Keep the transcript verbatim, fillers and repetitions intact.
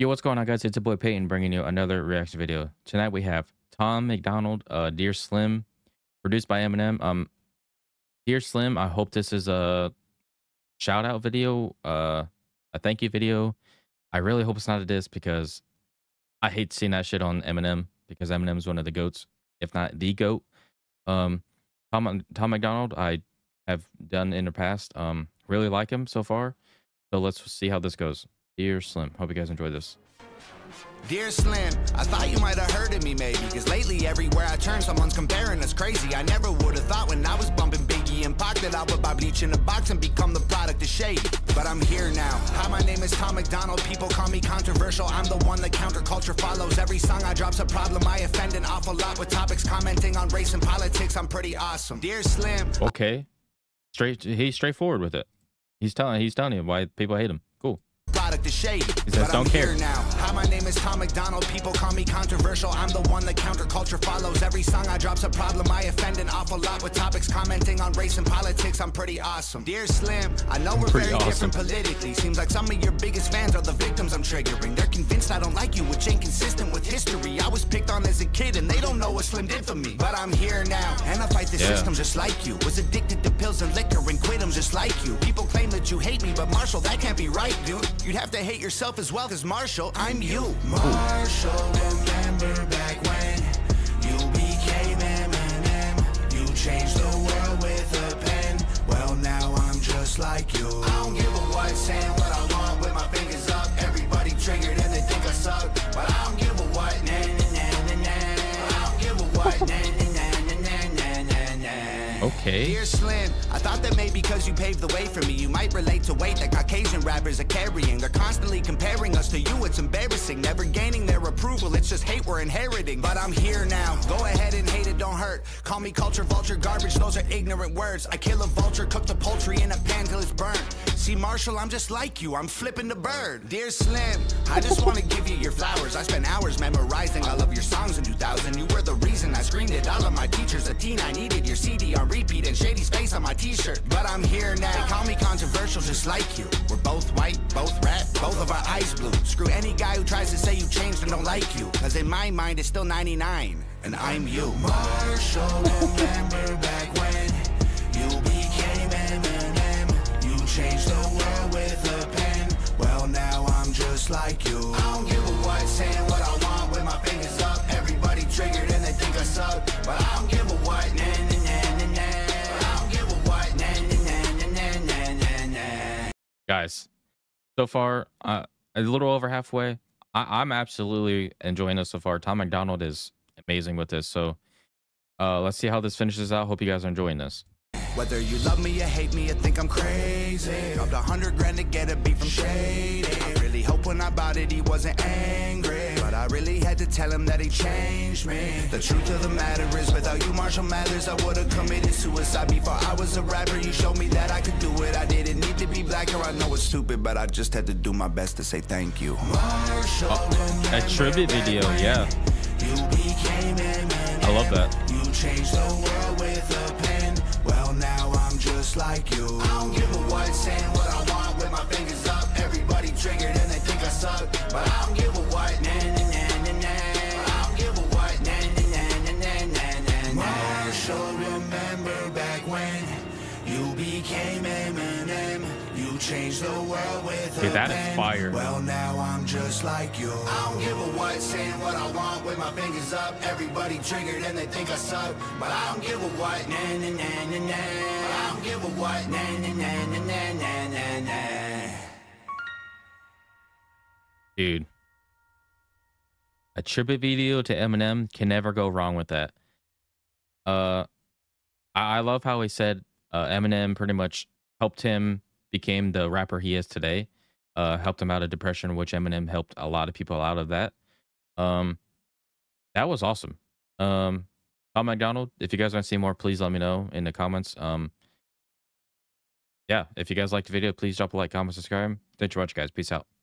Yo, what's going on, guys? It's your boy Peyton bringing you another reaction video. Tonight we have Tom MacDonald, uh, Dear Slim, produced by Eminem. Um, Dear Slim, I hope this is a shout-out video, uh, a thank you video. I really hope it's not a diss because I hate seeing that shit on Eminem because Eminem's one of the GOATs, if not the GOAT. Um, Tom, Tom MacDonald, I have done in the past. Um, really like him so far. So let's see how this goes. Dear Slim, hope you guys enjoy this. Dear Slim, I thought you might have heard of me maybe, because lately everywhere I turn someone's comparing us crazy. I never would have thought when I was bumping Biggie and Pac that I would buy bleach in a box and become the product of shade. But I'm here now. Hi, my name is Tom MacDonald. People call me controversial. I'm the one that counterculture follows. Every song I drop's a problem. I offend an awful lot with topics commenting on race and politics. I'm pretty awesome. Dear Slim. Okay. Straight he's straightforward with it. He's telling he's telling you why people hate him. Cool. The shade, he says, but don't I'm care. Here now. Hi, my name is Tom MacDonald. People call me controversial. I'm the one that counterculture follows. Every song I drop's a problem. I offend an awful lot with topics commenting on race and politics. I'm pretty awesome. Dear Slim, I know I'm we're very awesome. Different politically. Seems like some of your biggest fans are the victims I'm triggering. They're convinced I don't like you, which ain't consistent with history. I was picked on as a kid, and they don't know what Slim did for me. But I'm here now, and I fight the yeah. system just like you. Was addicted to pills and liquor and quit them just like you. People claim that you hate me, but Marshall, that can't be right, dude. You'd have to hate yourself as well, 'cause Marshall, I'm you. Marshall, remember back when you became Eminem. You changed the world with a pen. Well, now I'm just like you. I don't give a what, saying what I want with my fingers up. Everybody triggered and they think I suck. But I don't give a what, nah, nah, nah, nah. I don't give a what, nah. Okay. Dear Slim, I thought that maybe because you paved the way for me, you might relate to weight that Caucasian rappers are carrying. They're constantly comparing us to you, it's embarrassing. Never gaining their approval, it's just hate we're inheriting. But I'm here now, go ahead and hate it, don't hurt. Call me culture, vulture, garbage, those are ignorant words. I kill a vulture, cook the poultry in a pan till it's burnt. See, Marshall, I'm just like you, I'm flipping the bird. Dear Slim, I just want to give you your flowers. I spent hours memorizing all of your songs in two thousand. You were the reason I screamed at all of my teachers. A teen, I needed your C D on repeat and shady space on my t-shirt. But I'm here now. They call me controversial just like you. We're both white, both rap, both of our eyes blue. Screw any guy who tries to say you changed and don't like you, because in my mind it's still ninety-nine and I'm you. Marshall, remember back when you became Eminem. You changed the world with a pen. Well, now I'm just like you. I don't give a what, saying what I want with my fingers up. Everybody triggered and they think I suck. But I don't give a what, man. Guys, so far, uh, a little over halfway. I I'm absolutely enjoying this so far. Tom MacDonald is amazing with this. So uh, let's see how this finishes out. Hope you guys are enjoying this. Whether you love me or hate me, you think I'm crazy. Dropped a hundred grand to get a beat from Shady. I really hope when I bought it, he wasn't angry. But I really had to tell him that he changed me. The truth of the matter is, without you, Marshall Mathers, I would've committed suicide before I was a rapper. You showed me that I could do it. I didn't need to be blacker. I know it's stupid, but I just had to do my best to say thank you. Marshall, oh, a tribute video, yeah. You became Eminem. I love that. You changed the world with a pen. Well, now I'm just like you. I don't give a what, saying what I want with my fingers up. Everybody triggered and they think I suck. But I don't give a what, nah, nah, nah, nah, nah. I don't give a what, nah, nah, nah, nah, nah, nah. Marshall, remember back when you became Eminem. You changed the world with a that pen. Is fire. Well, now I'm just like you. I don't give a what, saying what I want with my fingers up. Everybody triggered and they think I suck. But I don't give a what, nah, nah, nah, nah, nah. I don't give a what, nah, nah, nah, nah, nah, nah, nah. Dude, a tribute video to Eminem can never go wrong with that. Uh, I, I love how he said uh, Eminem pretty much helped him became the rapper he is today, uh, helped him out of depression, which Eminem helped a lot of people out of that. Um, that was awesome. Um, Tom MacDonald, if you guys want to see more, please let me know in the comments. Um, yeah, if you guys liked the video, please drop a like, comment, subscribe. Thanks for watching, guys. Peace out.